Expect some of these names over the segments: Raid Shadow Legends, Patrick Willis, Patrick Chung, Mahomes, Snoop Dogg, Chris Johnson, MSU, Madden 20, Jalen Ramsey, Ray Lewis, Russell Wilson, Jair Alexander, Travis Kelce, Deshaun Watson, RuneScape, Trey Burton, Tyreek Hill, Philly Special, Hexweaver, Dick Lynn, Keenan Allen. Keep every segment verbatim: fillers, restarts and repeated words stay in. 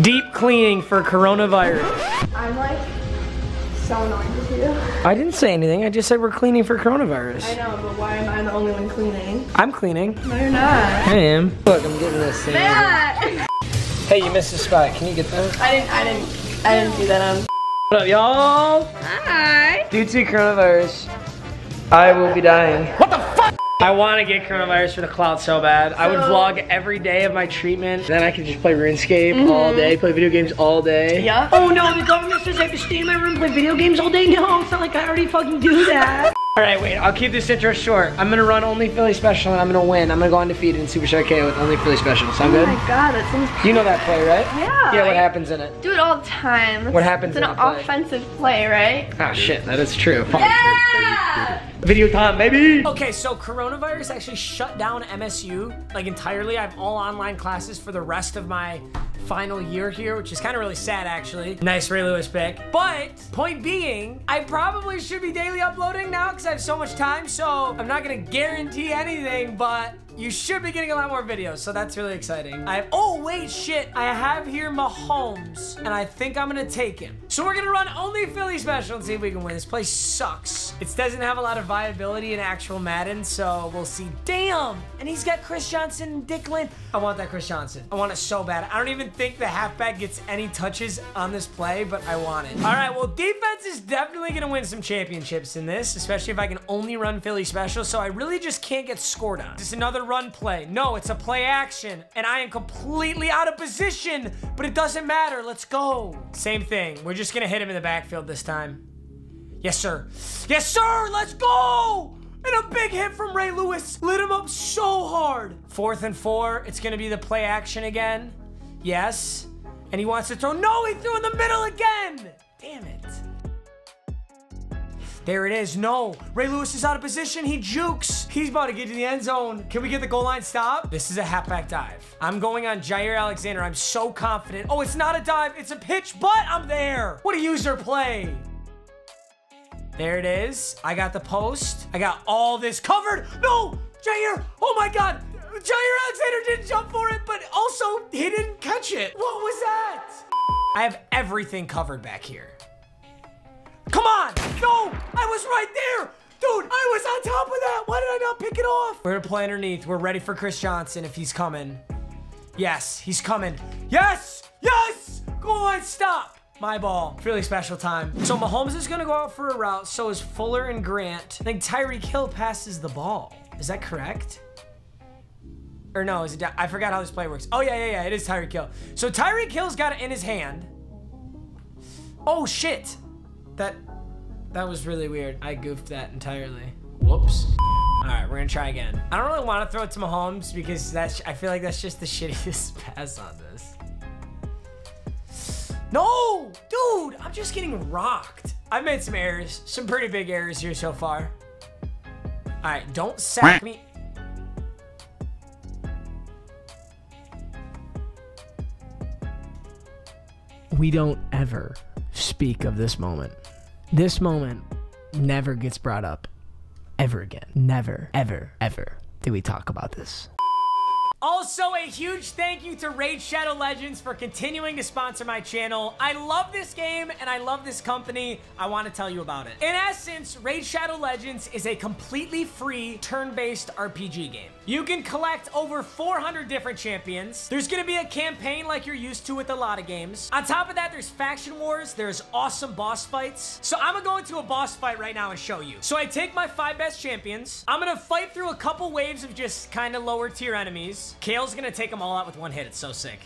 Deep cleaning for coronavirus. I'm like so annoyed with you. I didn't say anything. I just said we're cleaning for coronavirus. I know, but why am I the only one cleaning? I'm cleaning. No, you're not. I am. Look, I'm getting this thing. Matt! Hey, you missed a spot. Can you get those? I didn't. I didn't. I didn't do that. On. What up, y'all? Hi. Due to coronavirus, I will be dying. What the fuck? I want to get coronavirus for the clout so bad. So I would vlog every day of my treatment. Then I could just play RuneScape mm-hmm. all day, play video games all day. Yeah. Oh no, the government says I have to stay in my room and play video games all day? No, it's not like I already fucking do that. All right, wait, I'll keep this intro short. I'm going to run only Philly Special and I'm going to win. I'm going to go undefeated in Super Shot K with only Philly Special. Sound oh good? Oh my god, that sounds good. You know that play, right? Yeah. Yeah, what happens in it? Do it all the time. That's, what happens in it? It's an offensive play, right? Oh shit, that is true. Yeah! Video time, baby! Okay, so coronavirus actually shut down M S U, like entirely. I have all online classes for the rest of my final year here, which is kind of really sad, actually. Nice Ray Lewis pick. But, point being, I probably should be daily uploading now because I have so much time, so I'm not gonna guarantee anything, but you should be getting a lot more videos, so that's really exciting. I have, oh wait, shit, I have here Mahomes, and I think I'm gonna take him. So we're gonna run only Philly Special and see if we can win. This place sucks. It doesn't have a lot of viability in actual Madden, so we'll see. Damn, and he's got Chris Johnson and Dick Lynn. I want that Chris Johnson. I want it so bad. I don't even think the halfback gets any touches on this play, but I want it. All right, well, defense is definitely gonna win some championships in this, especially if I can only run Philly Special, so I really just can't get scored on. Just another run play. No, it's a play action, and I am completely out of position, but it doesn't matter. Let's go. Same thing. We're just gonna hit him in the backfield this time. Yes, sir. Yes, sir. Let's go. And a big hit from Ray Lewis. Lit him up so hard. Fourth and four. It's gonna be the play action again. Yes. And he wants to throw. No, he threw in the middle again. Damn it. There it is. No, Ray Lewis is out of position. He jukes. He's about to get to the end zone. Can we get the goal line stop? This is a halfback dive. I'm going on Jair Alexander. I'm so confident. Oh, it's not a dive. It's a pitch, but I'm there. What a user play. There it is. I got the post. I got all this covered. No, Jair. Oh my God. Jair Alexander didn't jump for it, but also he didn't catch it. What was that? I have everything covered back here. Come on! No! I was right there! Dude, I was on top of that! Why did I not pick it off? We're gonna play underneath. We're ready for Chris Johnson if he's coming. Yes, he's coming. Yes! Yes! Go on, stop! My ball. Really special time. So Mahomes is gonna go out for a route. So is Fuller and Grant. I think Tyreek Hill passes the ball. Is that correct? Or no, is it? I forgot how this play works. Oh, yeah, yeah, yeah. It is Tyreek Hill. So Tyreek Hill's got it in his hand. Oh, shit. That that was really weird. I goofed that entirely. Whoops. All right, we're gonna try again. I don't really want to throw it to Mahomes because that's I feel like that's just the shittiest pass on this. No, dude, I'm just getting rocked. I've made some errors, some pretty big errors here so far. All right, don't sack me. We don't ever speak of this moment. This moment never gets brought up ever again. Never, ever, ever did we talk about this. Also, a huge thank you to Raid Shadow Legends for continuing to sponsor my channel. I love this game and I love this company. I want to tell you about it. In essence, Raid Shadow Legends is a completely free turn-based R P G game. You can collect over four hundred different champions. There's going to be a campaign like you're used to with a lot of games. On top of that, there's faction wars. There's awesome boss fights. So I'm going to go into a boss fight right now and show you. So I take my five best champions. I'm going to fight through a couple waves of just kind of lower tier enemies. Kale's gonna take them all out with one hit. It's so sick.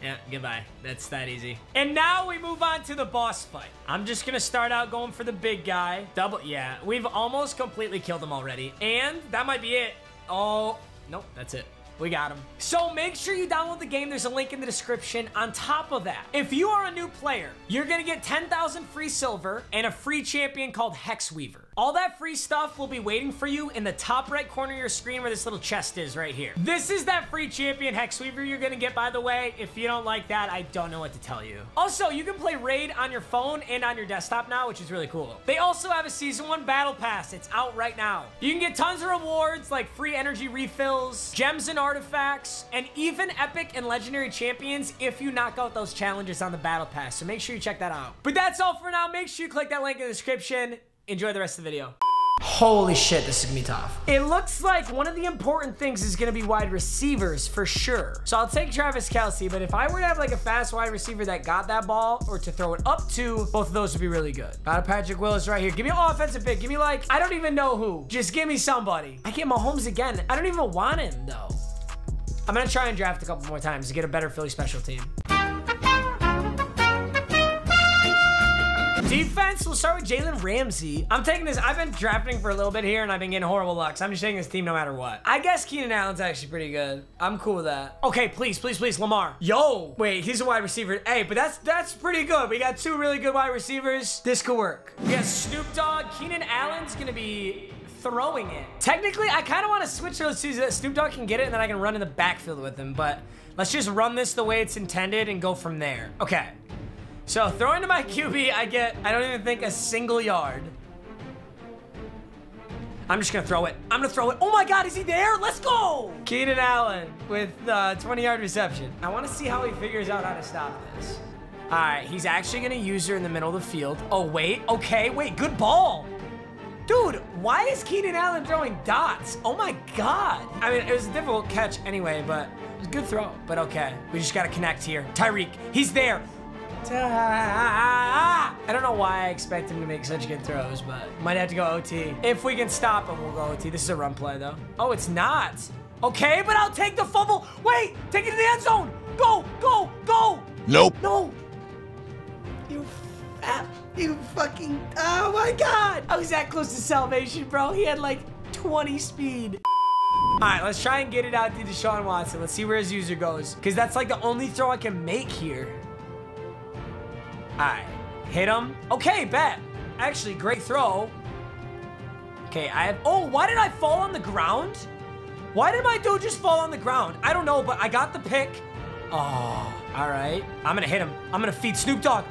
Yeah, goodbye. That's that easy. And now we move on to the boss fight. I'm just gonna start out going for the big guy. Double, yeah. We've almost completely killed him already. And that might be it. Oh, nope, that's it. We got him. So make sure you download the game. There's a link in the description. On top of that, if you are a new player, you're gonna get ten thousand free silver and a free champion called Hexweaver. All that free stuff will be waiting for you in the top right corner of your screen where this little chest is right here. This is that free champion Hexweaver you're gonna get, by the way. If you don't like that, I don't know what to tell you. Also, you can play Raid on your phone and on your desktop now, which is really cool. They also have a season one battle pass. It's out right now. You can get tons of rewards like free energy refills, gems and artifacts, and even epic and legendary champions if you knock out those challenges on the battle pass. So make sure you check that out. But that's all for now. Make sure you click that link in the description. Enjoy the rest of the video. Holy shit, this is gonna be tough. It looks like one of the important things is gonna be wide receivers for sure. So I'll take Travis Kelce, but if I were to have like a fast wide receiver that got that ball or to throw it up to, both of those would be really good. Got a Patrick Willis right here. Give me an offensive pick. Give me like, I don't even know who. Just give me somebody. I get Mahomes again. I don't even want him though. I'm gonna try and draft a couple more times to get a better Philly Special team. Defense, we'll start with Jalen Ramsey. I'm taking this. I've been drafting for a little bit here, and I've been getting horrible luck, so I'm just taking this team no matter what. I guess Keenan Allen's actually pretty good. I'm cool with that. Okay, please, please, please, Lamar. Yo! Wait, he's a wide receiver. Hey, but that's that's pretty good. We got two really good wide receivers. This could work. We got Snoop Dogg. Keenan Allen's gonna be throwing it. Technically, I kind of want to switch those two so that Snoop Dogg can get it, and then I can run in the backfield with him, but let's just run this the way it's intended and go from there. Okay. So, throwing to my Q B, I get, I don't even think, a single yard. I'm just going to throw it. I'm going to throw it. Oh, my God. Is he there? Let's go. Keenan Allen with uh, twenty-yard reception. I want to see how he figures out how to stop this. All right. He's actually going to use her in the middle of the field. Oh, wait. Okay. Wait. Good ball. Dude, why is Keenan Allen throwing dots? Oh, my God. I mean, it was a difficult catch anyway, but it was a good throw. But, okay. We just got to connect here. Tyreek. He's there. I don't know why I expect him to make such good throws, but might have to go O T. If we can stop him, we'll go O T. This is a run play, though. Oh, it's not. Okay, but I'll take the fumble. Wait, take it to the end zone. Go, go, go. Nope. No. You, ah, you fucking, oh my God. I was that close to salvation, bro. He had like twenty speed. All right, let's try and get it out to Deshaun Watson. Let's see where his user goes, because that's like the only throw I can make here. All right, hit him. Okay, bet. Actually, great throw. Okay, I have... Oh, why did I fall on the ground? Why did my dude just fall on the ground? I don't know, but I got the pick. Oh, all right. I'm going to hit him. I'm going to feed Snoop Dogg.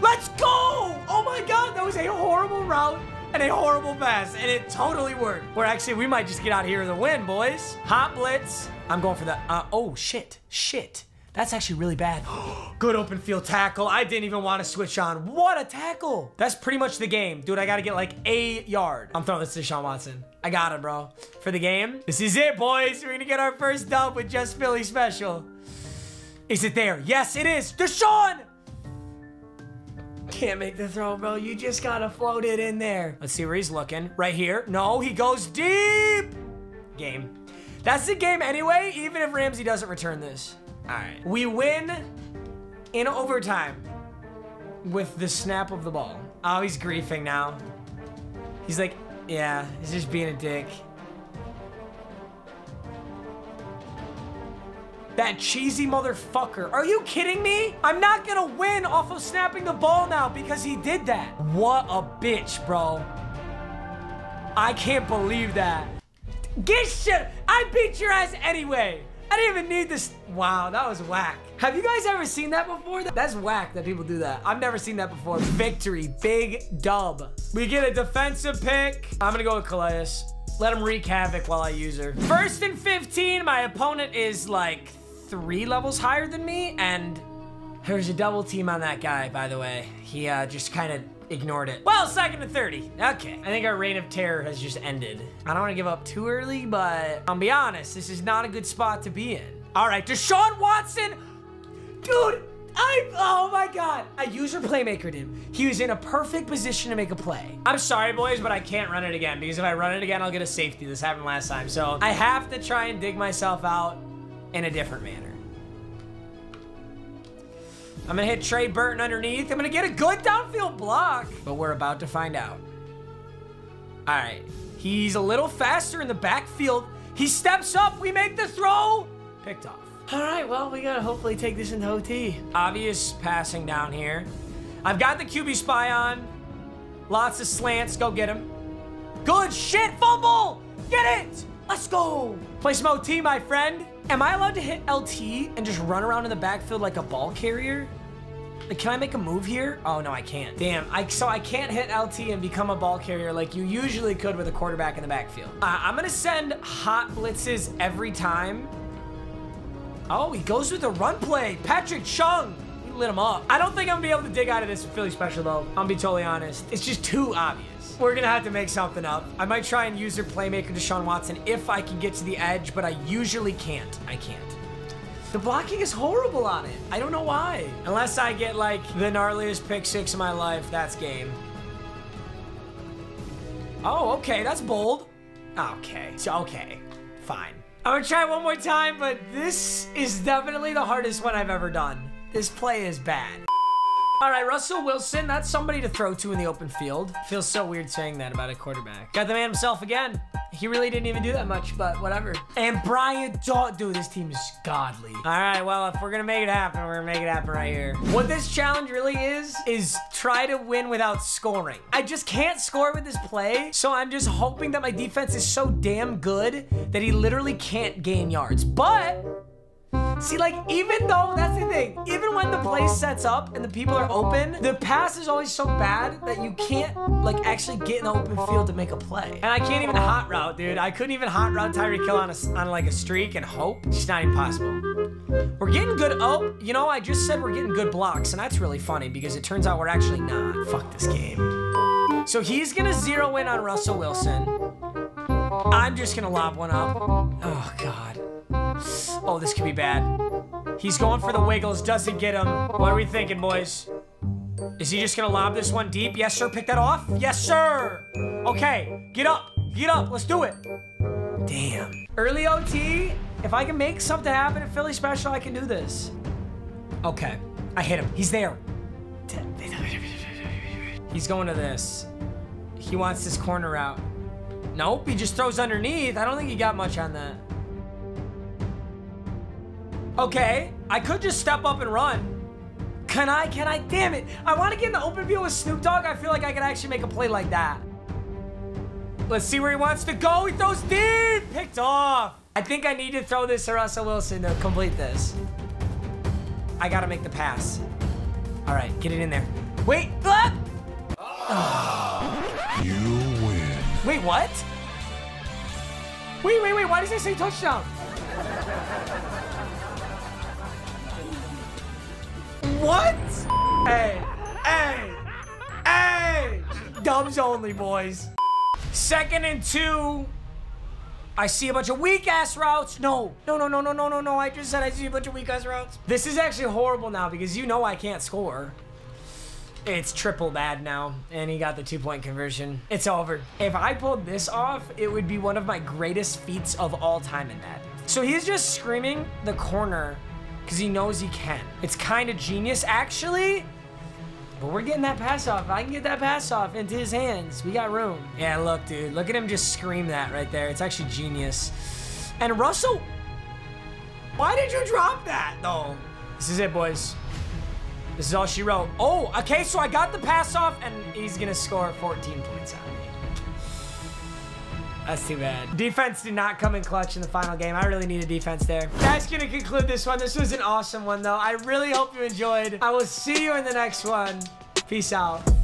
Let's go! Oh, my God. That was a horrible route and a horrible pass, and it totally worked. We're actually... We might just get out of here with a win, boys. Hot blitz. I'm going for the... Uh, oh, shit. Shit. That's actually really bad. Good open field tackle. I didn't even want to switch on. What a tackle. That's pretty much the game. Dude, I got to get like a yard. I'm throwing this to Deshaun Watson. I got it, bro. For the game, this is it, boys. We're going to get our first dub with just Philly Special. Is it there? Yes, it is. Deshaun! Can't make the throw, bro. You just got to float it in there. Let's see where he's looking. Right here. No, he goes deep. Game. That's the game anyway, even if Ramsey doesn't return this. All right. We win in overtime with the snap of the ball. Oh, he's griefing now. He's like, yeah, he's just being a dick. That cheesy motherfucker. Are you kidding me? I'm not gonna win off of snapping the ball now because he did that. What a bitch, bro. I can't believe that. Get shit. I beat your ass anyway. I didn't even need this. Wow, that was whack. Have you guys ever seen that before? That's whack that people do that. I've never seen that before. Victory, big dub. We get a defensive pick. I'm gonna go with Calais. Let him wreak havoc while I use her. First and fifteen, my opponent is like three levels higher than me, and there's a double team on that guy, by the way. He uh, just kind of ignored it. Well, second to thirty. Okay. I think our reign of terror has just ended. I don't want to give up too early, but I'll be honest, this is not a good spot to be in. All right, Deshaun Watson. Dude, I, oh my God. I user playmakered him. He was in a perfect position to make a play. I'm sorry, boys, but I can't run it again, because if I run it again, I'll get a safety. This happened last time. So I have to try and dig myself out in a different manner. I'm gonna hit Trey Burton underneath. I'm gonna get a good downfield block, but we're about to find out. All right, he's a little faster in the backfield. He steps up, we make the throw. Picked off. All right, well, we gotta hopefully take this into O T. Obvious passing down here. I've got the Q B spy on. Lots of slants, go get him. Good shit, fumble! Get it! Let's go! Play some O T, my friend. Am I allowed to hit L T and just run around in the backfield like a ball carrier? Like, can I make a move here? Oh, no, I can't. Damn, I, so I can't hit L T and become a ball carrier like you usually could with a quarterback in the backfield. Uh, I'm gonna send hot blitzes every time. Oh, he goes with a run play. Patrick Chung. He lit him up. I don't think I'm gonna be able to dig out of this Philly Special, though. I'm gonna be totally honest. It's just too obvious. We're gonna have to make something up. I might try and use their playmaker Deshaun Watson if I can get to the edge, but I usually can't. I can't. The blocking is horrible on it. I don't know why. Unless I get, like, the gnarliest pick six of my life, that's game. Oh, okay, that's bold. Okay, it's okay, fine. I'm gonna try one more time, but this is definitely the hardest one I've ever done. This play is bad. All right, Russell Wilson, that's somebody to throw to in the open field. Feels so weird saying that about a quarterback. Got the man himself again. He really didn't even do that much, but whatever. And Brian Daw- dude, this team is godly. All right, well, if we're gonna make it happen, we're gonna make it happen right here. What this challenge really is, is try to win without scoring. I just can't score with this play, so I'm just hoping that my defense is so damn good that he literally can't gain yards. But, see, like, even though, that's the thing, even when the play sets up and the people are open, the pass is always so bad that you can't, like, actually get an open field to make a play. And I can't even hot route, dude. I couldn't even hot route Tyreek Hill on, a, on like, a streak and hope. It's not even possible. We're getting good, oh, you know, I just said we're getting good blocks, and that's really funny because it turns out we're actually not. Fuck this game. So he's gonna zero in on Russell Wilson. I'm just gonna lob one up. Oh, God. Oh, this could be bad. He's going for the wiggles, doesn't get him. What are we thinking, boys? Is he just gonna lob this one deep? Yes, sir, pick that off. Yes, sir. Okay, get up, get up, let's do it. Damn. Early O T, if I can make something happen at Philly Special, I can do this. Okay, I hit him, he's there. He's going to this. He wants this corner out. Nope, he just throws underneath. I don't think he got much on that. Okay, I could just step up and run. Can I, can I, damn it. I wanna get in the open field with Snoop Dogg. I feel like I could actually make a play like that. Let's see where he wants to go. He throws deep, picked off. I think I need to throw this to Russell Wilson to complete this. I gotta make the pass. All right, get it in there. Wait, ah! Oh. You win. Wait, what? Wait, wait, wait, why does it say touchdown? What? Hey, hey, hey! Dubs only, boys. Second and two. I see a bunch of weak-ass routes. No, no, no, no, no, no, no, no. I just said I see a bunch of weak-ass routes. This is actually horrible now because you know I can't score. It's triple bad now, and he got the two-point conversion. It's over. If I pulled this off, it would be one of my greatest feats of all time in that. So he's just screaming the corner because he knows he can. It's kind of genius, actually. But we're getting that pass off. I can get that pass off into his hands. We got room. Yeah, look, dude. Look at him just scream that right there. It's actually genius. And Russell, why did you drop that, though? This is it, boys. This is all she wrote. Oh, okay, so I got the pass off, and he's going to score fourteen points on me. That's too bad. Defense did not come in clutch in the final game. I really need a defense there. That's gonna conclude this one. This was an awesome one, though. I really hope you enjoyed. I will see you in the next one. Peace out.